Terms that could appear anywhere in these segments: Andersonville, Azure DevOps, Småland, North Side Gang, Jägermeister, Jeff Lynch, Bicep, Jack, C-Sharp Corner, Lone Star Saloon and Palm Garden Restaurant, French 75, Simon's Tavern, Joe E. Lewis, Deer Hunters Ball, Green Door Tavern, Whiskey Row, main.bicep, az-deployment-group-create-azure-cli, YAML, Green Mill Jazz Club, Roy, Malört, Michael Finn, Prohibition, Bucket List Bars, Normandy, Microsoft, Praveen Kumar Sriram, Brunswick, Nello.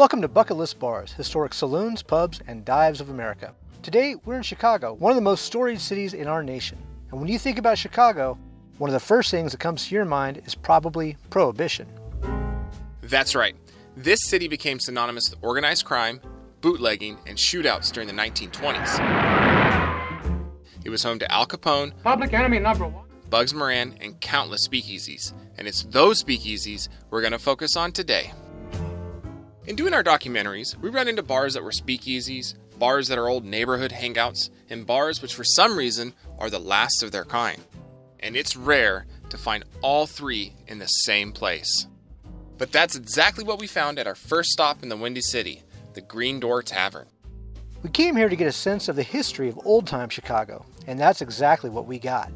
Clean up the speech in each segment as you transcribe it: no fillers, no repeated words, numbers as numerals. Welcome to Bucket List Bars, historic saloons, pubs, and dives of America. Today, we're in Chicago, one of the most storied cities in our nation. And when you think about Chicago, one of the first things that comes to your mind is probably Prohibition. That's right. This city became synonymous with organized crime, bootlegging, and shootouts during the 1920s. It was home to Al Capone, Public Enemy Number One, Bugs Moran, and countless speakeasies. And it's those speakeasies we're going to focus on today. In doing our documentaries, we run into bars that were speakeasies, bars that are old neighborhood hangouts, and bars which for some reason are the last of their kind. And it's rare to find all three in the same place. But that's exactly what we found at our first stop in the Windy City, the Green Door Tavern. We came here to get a sense of the history of old-time Chicago, and that's exactly what we got.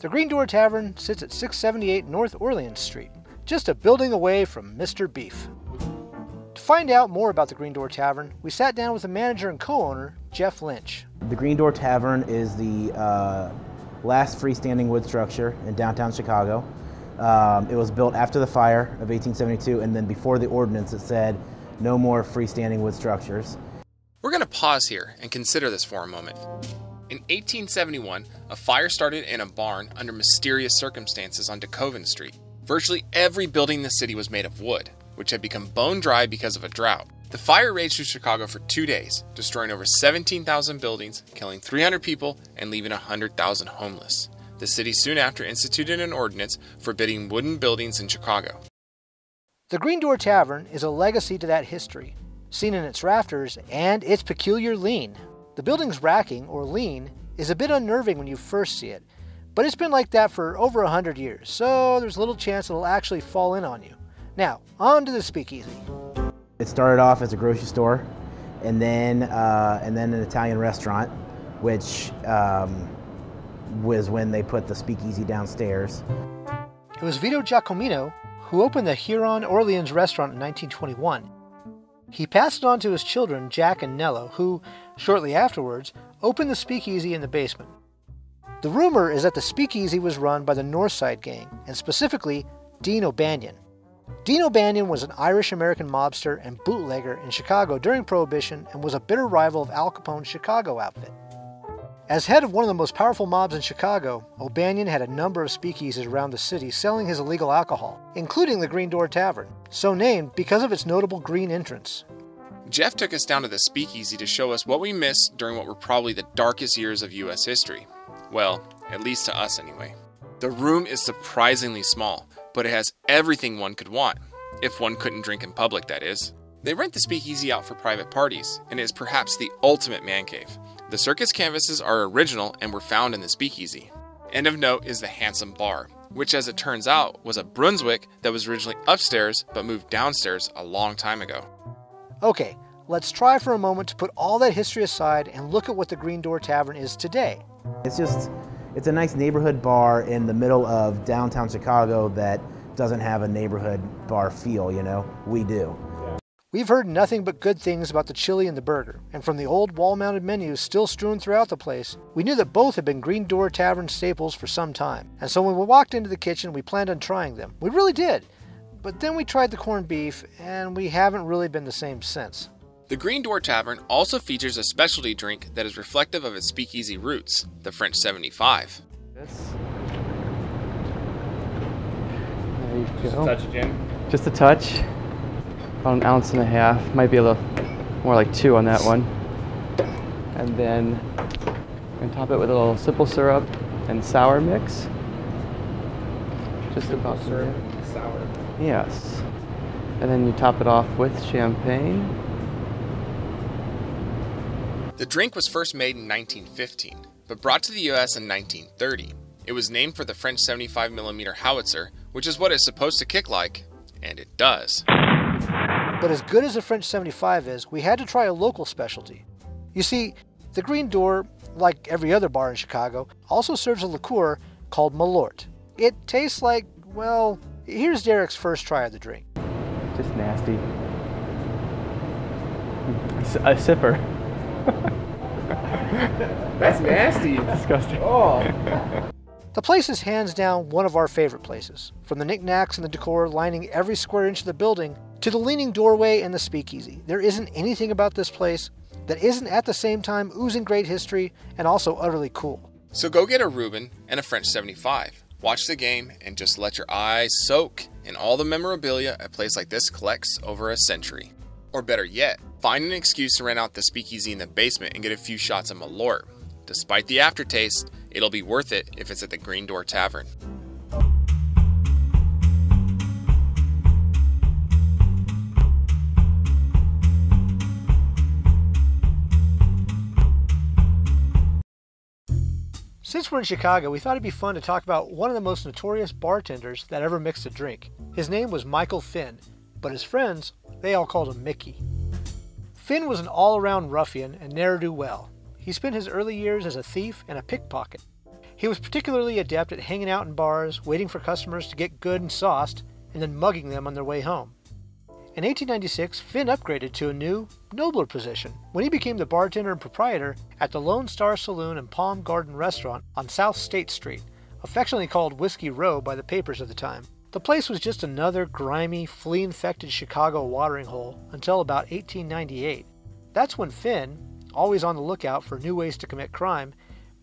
The Green Door Tavern sits at 678 North Orleans Street, just a building away from Mr. Beef. To find out more about the Green Door Tavern, we sat down with the manager and co-owner, Jeff Lynch. The Green Door Tavern is the last freestanding wood structure in downtown Chicago. It was built after the fire of 1872, and then before the ordinance it said no more freestanding wood structures. We're going to pause here and consider this for a moment. In 1871, a fire started in a barn under mysterious circumstances on DeKoven Street. Virtually every building in the city was made of wood, which had become bone dry because of a drought. The fire raged through Chicago for 2 days, destroying over 17,000 buildings, killing 300 people, and leaving 100,000 homeless. The city soon after instituted an ordinance forbidding wooden buildings in Chicago. The Green Door Tavern is a legacy to that history, seen in its rafters and its peculiar lean. The building's racking, or lean, is a bit unnerving when you first see it, but it's been like that for over 100 years, so there's little chance it'll actually fall in on you. Now, on to the speakeasy. It started off as a grocery store, and then an Italian restaurant, which was when they put the speakeasy downstairs. It was Vito Giacomino who opened the Huron Orleans restaurant in 1921. He passed it on to his children, Jack and Nello, who, shortly afterwards, opened the speakeasy in the basement. The rumor is that the speakeasy was run by the North Side Gang, and specifically, Dean O'Banion. Dean O'Banion was an Irish-American mobster and bootlegger in Chicago during Prohibition and was a bitter rival of Al Capone's Chicago Outfit. As head of one of the most powerful mobs in Chicago, O'Banion had a number of speakeasies around the city selling his illegal alcohol, including the Green Door Tavern, so named because of its notable green entrance. Jeff took us down to the speakeasy to show us what we missed during what were probably the darkest years of U.S. history. Well, at least to us anyway. The room is surprisingly small, but it has everything one could want, if one couldn't drink in public, that is. They rent the speakeasy out for private parties, and it is perhaps the ultimate man cave. The circus canvases are original and were found in the speakeasy. And of note is the Handsome Bar, which as it turns out was a Brunswick that was originally upstairs but moved downstairs a long time ago. Okay, let's try for a moment to put all that history aside and look at what the Green Door Tavern is today. It's a nice neighborhood bar in the middle of downtown Chicago that doesn't have a neighborhood bar feel, you know? We do. We've heard nothing but good things about the chili and the burger, and from the old wall-mounted menus still strewn throughout the place, we knew that both had been Green Door Tavern staples for some time. And so when we walked into the kitchen, we planned on trying them. We really did. But then we tried the corned beef, and we haven't really been the same since. The Green Door Tavern also features a specialty drink that is reflective of its speakeasy roots, the French 75. There you go. Just a touch, Jim. Just a touch. About an ounce and a half. Might be a little more like 2 on that one. And then we're going to top it with a little simple syrup and sour mix. Just about syrup and sour. Yes. And then you top it off with champagne. The drink was first made in 1915, but brought to the U.S. in 1930. It was named for the French 75mm howitzer, which is what it's supposed to kick like, and it does. But as good as the French 75 is, we had to try a local specialty. You see, the Green Door, like every other bar in Chicago, also serves a liqueur called Malört. It tastes like, well, here's Derek's first try of the drink. Just nasty. A sipper. That's nasty. Disgusting. Oh. The place is hands down one of our favorite places. From the knickknacks and the decor lining every square inch of the building To the leaning doorway and the speakeasy, there isn't anything about this place that isn't at the same time oozing great history and also utterly cool. So go get a Reuben and a French 75. Watch the game and just let your eyes soak in all the memorabilia a place like this collects over a century. Or better yet, find an excuse to rent out the speakeasy in the basement and get a few shots of Malört. Despite the aftertaste, it'll be worth it if it's at the Green Door Tavern. Since we're in Chicago, we thought it'd be fun to talk about one of the most notorious bartenders that ever mixed a drink. His name was Michael Finn, but his friends, they all called him Mickey. Finn was an all-around ruffian and ne'er-do-well. He spent his early years as a thief and a pickpocket. He was particularly adept at hanging out in bars, waiting for customers to get good and sauced, and then mugging them on their way home. In 1896, Finn upgraded to a new, nobler position when he became the bartender and proprietor at the Lone Star Saloon and Palm Garden Restaurant on South State Street, affectionately called Whiskey Row by the papers of the time. The place was just another grimy, flea-infected Chicago watering hole until about 1898. That's when Finn, always on the lookout for new ways to commit crime,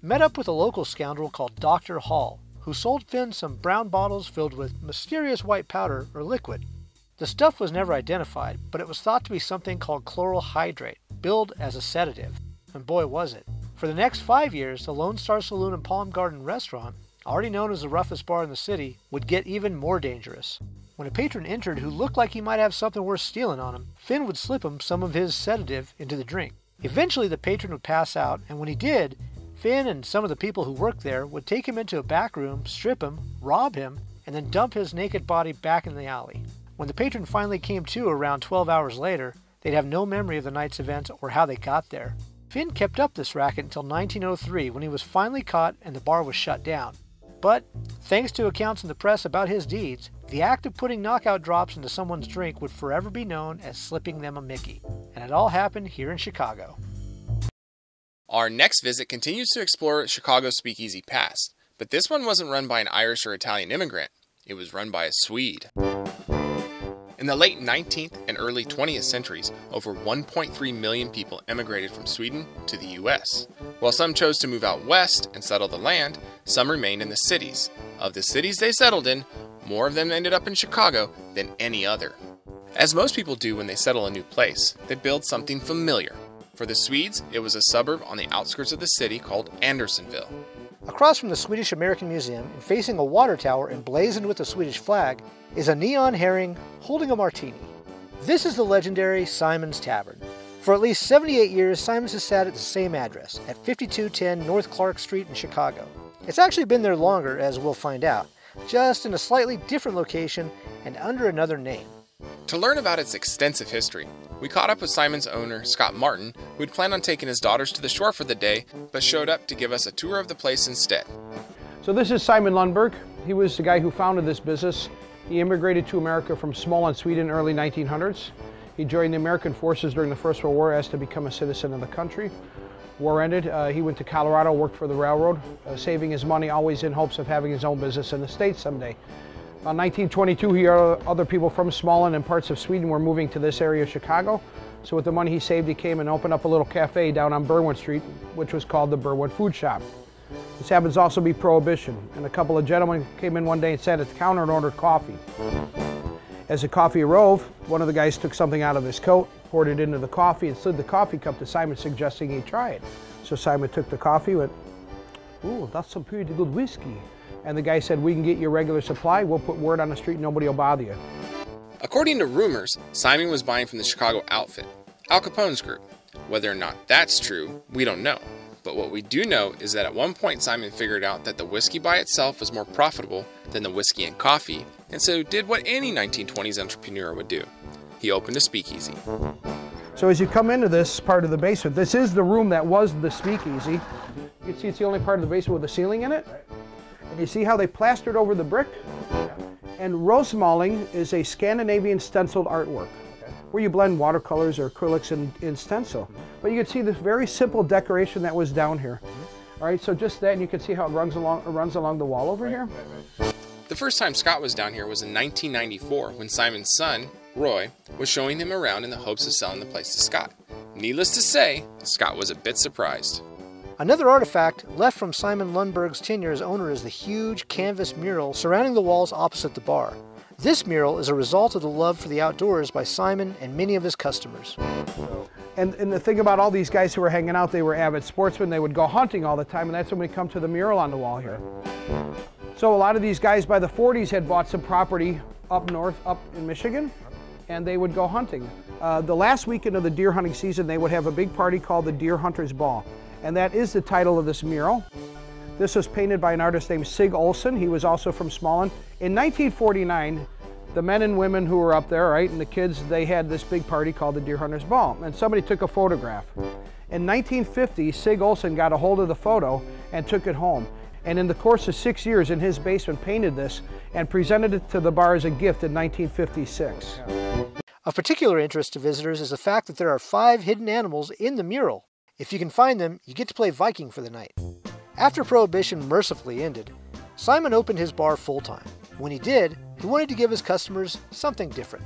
met up with a local scoundrel called Dr. Hall, who sold Finn some brown bottles filled with mysterious white powder or liquid. The stuff was never identified, but it was thought to be something called chloral hydrate, billed as a sedative. And boy was it. For the next 5 years, the Lone Star Saloon and Palm Garden Restaurant, already known as the roughest bar in the city, would get even more dangerous. When a patron entered who looked like he might have something worth stealing on him, Finn would slip him some of his sedative into the drink. Eventually, the patron would pass out, and when he did, Finn and some of the people who worked there would take him into a back room, strip him, rob him, and then dump his naked body back in the alley. When the patron finally came to around 12 hours later, they'd have no memory of the night's events or how they got there. Finn kept up this racket until 1903 when he was finally caught and the bar was shut down. But, thanks to accounts in the press about his deeds, the act of putting knockout drops into someone's drink would forever be known as slipping them a Mickey. And it all happened here in Chicago. Our next visit continues to explore Chicago's speakeasy past, but this one wasn't run by an Irish or Italian immigrant. It was run by a Swede. In the late 19th and early 20th centuries, over 1.3 million people emigrated from Sweden to the US. While some chose to move out west and settle the land, some remained in the cities. Of the cities they settled in, more of them ended up in Chicago than any other. As most people do when they settle a new place, they build something familiar. For the Swedes, it was a suburb on the outskirts of the city called Andersonville. Across from the Swedish American Museum and facing a water tower emblazoned with a Swedish flag is a neon herring holding a martini. This is the legendary Simon's Tavern. For at least 78 years, Simon's has sat at the same address, at 5210 North Clark Street in Chicago. It's actually been there longer, as we'll find out, just in a slightly different location and under another name. To learn about its extensive history, we caught up with Simon's owner, Scott Martin, who had planned on taking his daughters to the shore for the day, but showed up to give us a tour of the place instead. So this is Simon Lundberg. He was the guy who founded this business. He immigrated to America from Småland, Sweden, early 1900s. He joined the American forces during the First World War, asked to become a citizen of the country. War ended, he went to Colorado, worked for the railroad, saving his money, always in hopes of having his own business in the States someday. In 1922, he heard other people from Småland and parts of Sweden were moving to this area of Chicago. So with the money he saved, he came and opened up a little cafe down on Berwyn Street, which was called the Berwyn Food Shop. This happens to also be Prohibition, and a couple of gentlemen came in one day and sat at the counter and ordered coffee. As the coffee arose, one of the guys took something out of his coat, poured it into the coffee, and slid the coffee cup to Simon, suggesting he try it. So Simon took the coffee, went, "Ooh, that's some pretty good whiskey." And the guy said, "We can get you a regular supply. We'll put word on the street, nobody will bother you." According to rumors, Simon was buying from the Chicago Outfit, Al Capone's group. Whether or not that's true, we don't know. But what we do know is that at one point Simon figured out that the whiskey by itself was more profitable than the whiskey and coffee, and so did what any 1920s entrepreneur would do. He opened a speakeasy. So as you come into this part of the basement, this is the room that was the speakeasy. You can see it's the only part of the basement with a ceiling in it. And you see how they plastered over the brick? And rose maling is a Scandinavian stenciled artwork, where you blend watercolors or acrylics in stencil. But you can see this very simple decoration that was down here. All right, so just that, and you can see how it runs along the wall over here. The first time Scott was down here was in 1994, when Simon's son, Roy, was showing him around in the hopes of selling the place to Scott. Needless to say, Scott was a bit surprised. Another artifact left from Simon Lundberg's tenure as owner is the huge canvas mural surrounding the walls opposite the bar. This mural is a result of the love for the outdoors by Simon and many of his customers. And the thing about all these guys who were hanging out, they were avid sportsmen. They would go hunting all the time, and that's when we come to the mural on the wall here. So a lot of these guys by the 40s had bought some property up north, up in Michigan, and they would go hunting. The last weekend of the deer hunting season, they would have a big party called the Deer Hunters Ball, and that is the title of this mural. This was painted by an artist named Sig Olson. He was also from Småland. In 1949, the men and women who were up there, right, and the kids, they had this big party called the Deer Hunters Ball, and somebody took a photograph. In 1950, Sig Olson got a hold of the photo and took it home. And in the course of 6 years in his basement, painted this and presented it to the bar as a gift in 1956. Of particular interest to visitors is the fact that there are 5 hidden animals in the mural. If you can find them, you get to play Viking for the night. After Prohibition mercifully ended, Simon opened his bar full-time. When he did, he wanted to give his customers something different.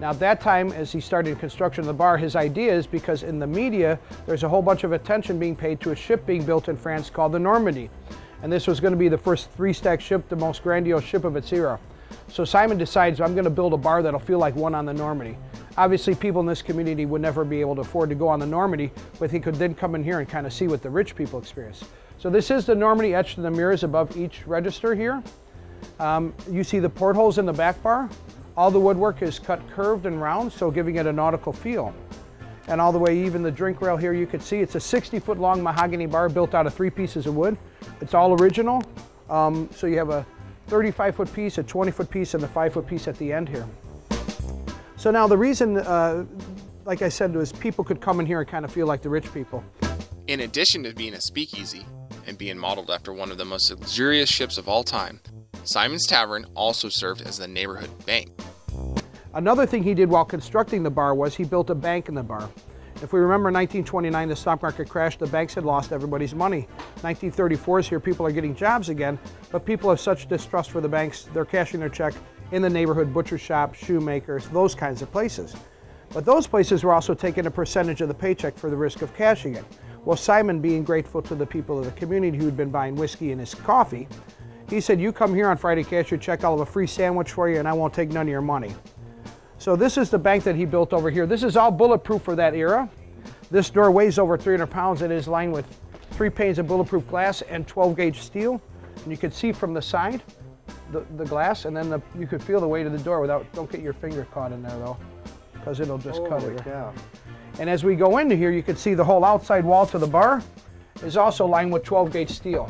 Now at that time, as he started construction of the bar, his idea is because in the media, there's a whole bunch of attention being paid to a ship being built in France called the Normandy. And this was going to be the first three-stack ship, the most grandiose ship of its era. So Simon decides, I'm going to build a bar that'll feel like one on the Normandy. Obviously, people in this community would never be able to afford to go on the Normandy, but he could then come in here and kind of see what the rich people experience. So this is the Normandy etched in the mirrors above each register here. You see the portholes in the back bar. All the woodwork is cut curved and round, so giving it a nautical feel. And all the way, even the drink rail here, you could see it's a 60-foot long mahogany bar built out of 3 pieces of wood. It's all original. So you have a 35-foot piece, a 20-foot piece, and a 5-foot piece at the end here. So now the reason, like I said, was people could come in here and kind of feel like the rich people. In addition to being a speakeasy and being modeled after one of the most luxurious ships of all time, Simon's Tavern also served as the neighborhood bank. Another thing he did while constructing the bar was he built a bank in the bar. If we remember 1929, the stock market crashed, the banks had lost everybody's money. 1934 is here, people are getting jobs again, but people have such distrust for the banks, they're cashing their check in the neighborhood butcher shop, shoemakers, those kinds of places. But those places were also taking a percentage of the paycheck for the risk of cashing it. Well, Simon, being grateful to the people of the community who'd been buying whiskey and his coffee, he said, you come here on Friday, cash your check, I'll have a free sandwich for you and I won't take none of your money. So this is the bank that he built over here. This is all bulletproof for that era. This door weighs over 300 pounds and is lined with 3 panes of bulletproof glass and 12-gauge steel. And you can see from the side the glass, and then you can feel the weight of the door without, don't get your finger caught in there though, because it'll just cut it. Cow. And as we go into here, you can see the whole outside wall to the bar is also lined with 12-gauge steel.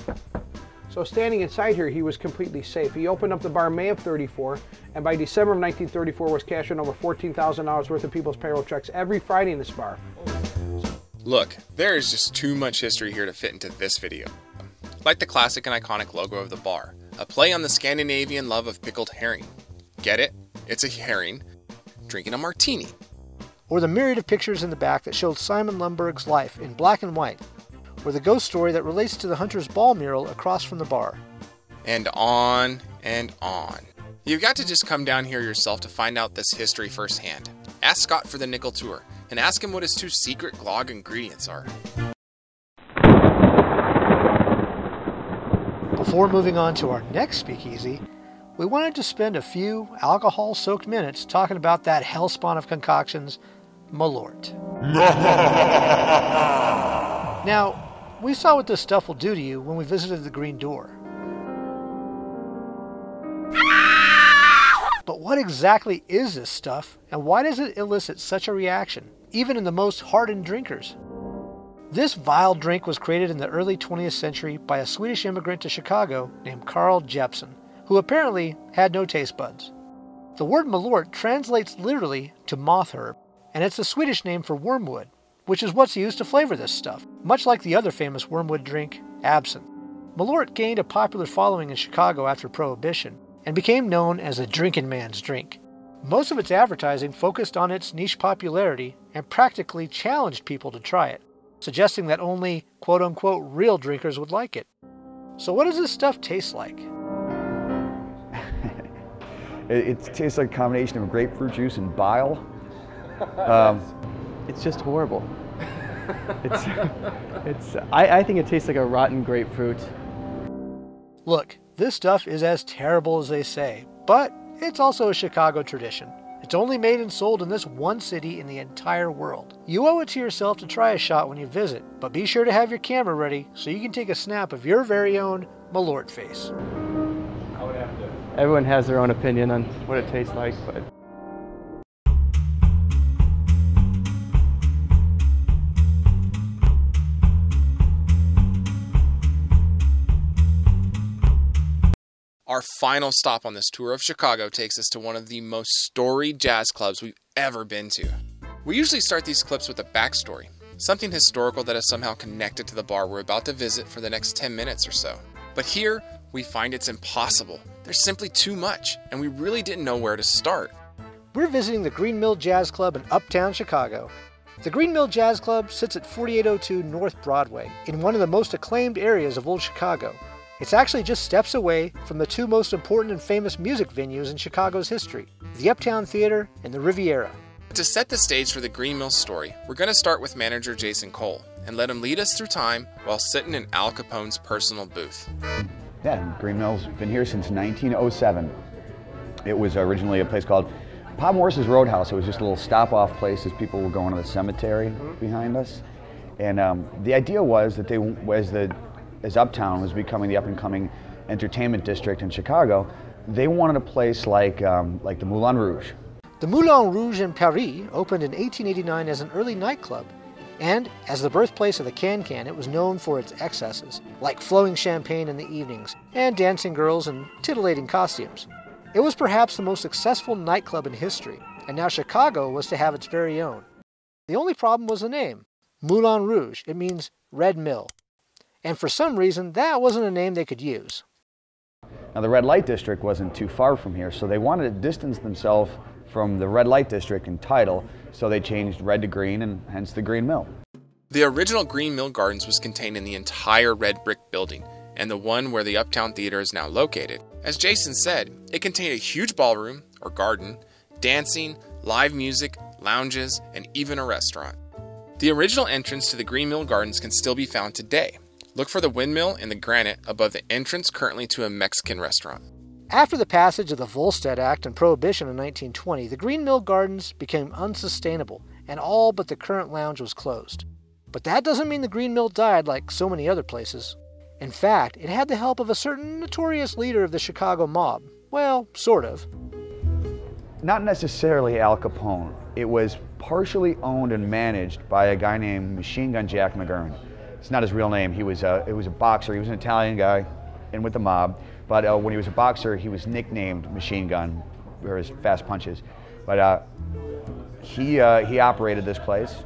So standing inside here, he was completely safe. He opened up the bar May of 34, and by December of 1934 was cashing over $14,000 worth of people's payroll checks every Friday in this bar. Look, there is just too much history here to fit into this video. Like the classic and iconic logo of the bar, a play on the Scandinavian love of pickled herring. Get it? It's a herring drinking a martini. Or the myriad of pictures in the back that showed Simon Lundberg's life in black and white, or the ghost story that relates to the Hunter's Ball mural across from the bar. And on and on. You've got to just come down here yourself to find out this history firsthand. Ask Scott for the nickel tour, and ask him what his 2 secret glog ingredients are. Before moving on to our next speakeasy, we wanted to spend a few alcohol-soaked minutes talking about that hellspawn of concoctions, Malört. Now, we saw what this stuff will do to you when we visited the Green Door. But what exactly is this stuff, and why does it elicit such a reaction, even in the most hardened drinkers? This vile drink was created in the early 20th century by a Swedish immigrant to Chicago named Carl Jeppsson, who apparently had no taste buds. The word Malört translates literally to moth herb, and it's the Swedish name for wormwood, which is what's used to flavor this stuff, much like the other famous wormwood drink, absinthe. Malört gained a popular following in Chicago after Prohibition and became known as a drinking man's drink. Most of its advertising focused on its niche popularity and practically challenged people to try it, suggesting that only quote-unquote real drinkers would like it. So what does this stuff taste like? It tastes like a combination of grapefruit juice and bile. It's just horrible. I think it tastes like a rotten grapefruit. Look, this stuff is as terrible as they say, but it's also a Chicago tradition. It's only made and sold in this one city in the entire world. You owe it to yourself to try a shot when you visit, but be sure to have your camera ready so you can take a snap of your very own Malört face. Everyone has their own opinion on what it tastes like, but... Our final stop on this tour of Chicago takes us to one of the most storied jazz clubs we've ever been to. We usually start these clips with a backstory, something historical that is somehow connected to the bar we're about to visit for the next 10 minutes or so. But here, we find it's impossible. There's simply too much, and we really didn't know where to start. We're visiting the Green Mill Jazz Club in Uptown Chicago. The Green Mill Jazz Club sits at 4802 North Broadway, in one of the most acclaimed areas of old Chicago. It's actually just steps away from the two most important and famous music venues in Chicago's history, the Uptown Theater and the Riviera. To set the stage for the Green Mill story, we're going to start with manager Jason Cole and let him lead us through time while sitting in Al Capone's personal booth. Yeah, Green Mill's been here since 1907. It was originally a place called Pa Morris's Roadhouse. It was just a little stop-off place as people were going to the cemetery behind us. And the idea was that as Uptown was becoming the up-and-coming entertainment district in Chicago, they wanted a place like the Moulin Rouge. The Moulin Rouge in Paris opened in 1889 as an early nightclub, and as the birthplace of the can-can, it was known for its excesses, like flowing champagne in the evenings, and dancing girls in titillating costumes. It was perhaps the most successful nightclub in history, and now Chicago was to have its very own. The only problem was the name, Moulin Rouge. It means Red Mill. And for some reason, that wasn't a name they could use. Now, the Red Light District wasn't too far from here, so they wanted to distance themselves from the Red Light District in title, so they changed red to green, and hence the Green Mill. The original Green Mill Gardens was contained in the entire red brick building, and the one where the Uptown Theater is now located. As Jason said, it contained a huge ballroom, or garden, dancing, live music, lounges, and even a restaurant. The original entrance to the Green Mill Gardens can still be found today. Look for the windmill and the granite above the entrance currently to a Mexican restaurant. After the passage of the Volstead Act and Prohibition in 1920, the Green Mill Gardens became unsustainable, and all but the current lounge was closed. But that doesn't mean the Green Mill died like so many other places. In fact, it had the help of a certain notorious leader of the Chicago mob. Well, sort of. Not necessarily Al Capone. It was partially owned and managed by a guy named Machine Gun Jack McGurn. It's not his real name. He was a boxer. He was an Italian guy in with the mob. But when he was a boxer, he was nicknamed Machine Gun for his fast punches. But he operated this place.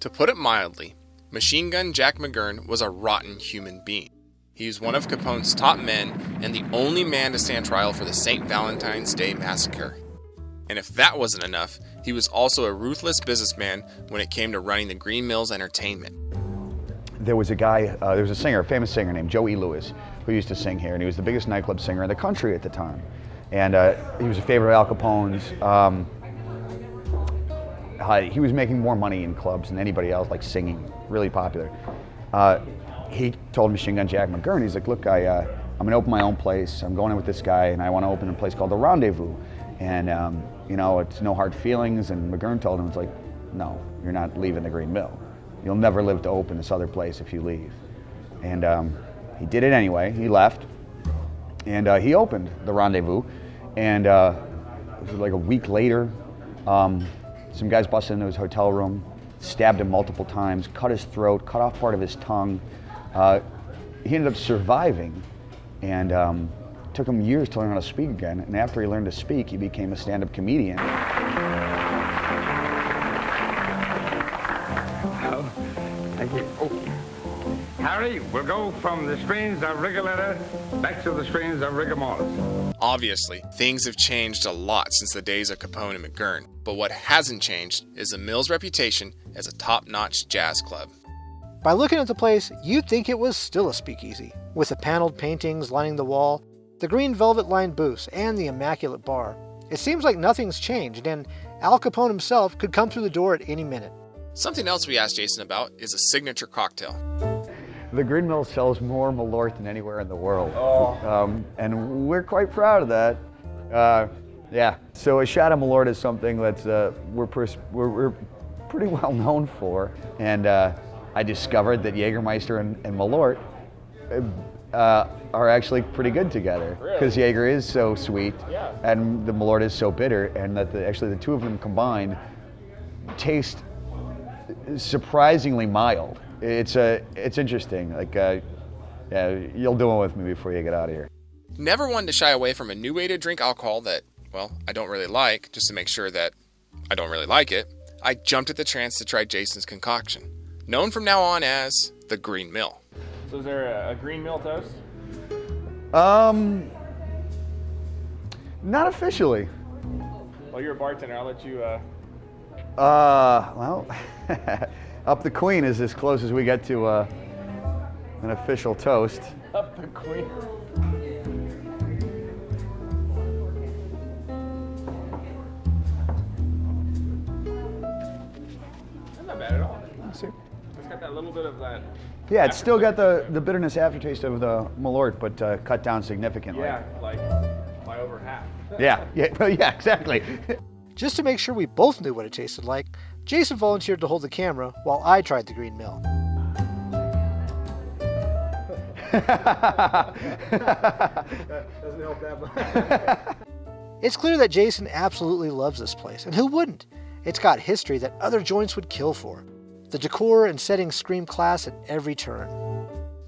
To put it mildly, Machine Gun Jack McGurn was a rotten human being. He was one of Capone's top men and the only man to stand trial for the St. Valentine's Day Massacre. And if that wasn't enough, he was also a ruthless businessman when it came to running the Green Mills entertainment. There was a guy, there was a singer, a famous singer named Joe E. Lewis, who used to sing here, and he was the biggest nightclub singer in the country at the time. And he was a favorite of Al Capone's. He was making more money in clubs than anybody else, like singing, really popular. He told Machine Gun Jack McGurn, he's like, look, I'm gonna open my own place, I'm going in with this guy, and I wanna open a place called The Rendezvous. And you know, it's no hard feelings, and McGurn told him, it's like, no, you're not leaving the Green Mill. You'll never live to open this other place if you leave. And he did it anyway. He left, and he opened the Rendezvous. And it was like a week later, some guys busted into his hotel room, stabbed him multiple times, cut his throat, cut off part of his tongue. He ended up surviving, and it took him years to learn how to speak again. And after he learned to speak, he became a stand-up comedian. Harry, we'll go from the strains of Rigoletto back to the strains of rigor mortis. Obviously, things have changed a lot since the days of Capone and McGurn, but what hasn't changed is the Mill's reputation as a top-notch jazz club. By looking at the place, you'd think it was still a speakeasy, with the paneled paintings lining the wall, the green velvet-lined booths, and the immaculate bar. It seems like nothing's changed, and Al Capone himself could come through the door at any minute. Something else we asked Jason about is a signature cocktail. The Green Mill sells more Malört than anywhere in the world. Oh. And we're quite proud of that. Yeah, so a shot of Malört is something that we're pretty well known for. And I discovered that Jägermeister and Malört are actually pretty good together. Because really? Jäger is so sweet, yeah, and the Malört is so bitter, and that actually the two of them combined taste surprisingly mild. It's interesting. Like, yeah, you'll do it with me before you get out of here. Never wanted to shy away from a new way to drink alcohol that, well, I don't really like, just to make sure that I don't really like it. I jumped at the chance to try Jason's concoction, known from now on as the Green Mill. So is there a Green Mill toast? Not officially. Well, you're a bartender. I'll let you. Well, Up the Queen is as close as we get to an official toast. Up the Queen. That's not bad at all. It's got that little bit of that. Yeah, it's still got the bitterness aftertaste of the Malört, but cut down significantly. Yeah, like by over half. yeah, exactly. Just to make sure we both knew what it tasted like, Jason volunteered to hold the camera while I tried the Green Mill. Doesn't help that much. It's clear that Jason absolutely loves this place, and who wouldn't? It's got history that other joints would kill for. The decor and setting scream class at every turn.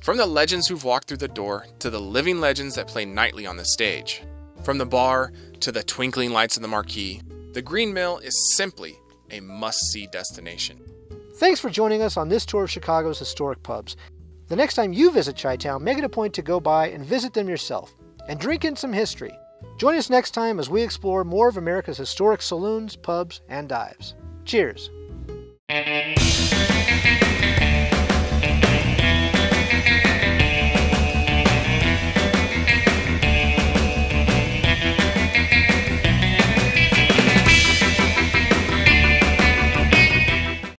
From the legends who've walked through the door to the living legends that play nightly on the stage, from the bar to the twinkling lights of the marquee, the Green Mill is simply a must-see destination. Thanks for joining us on this tour of Chicago's historic pubs. The next time you visit Chi-Town, make it a point to go by and visit them yourself and drink in some history. Join us next time as we explore more of America's historic saloons, pubs, and dives. Cheers.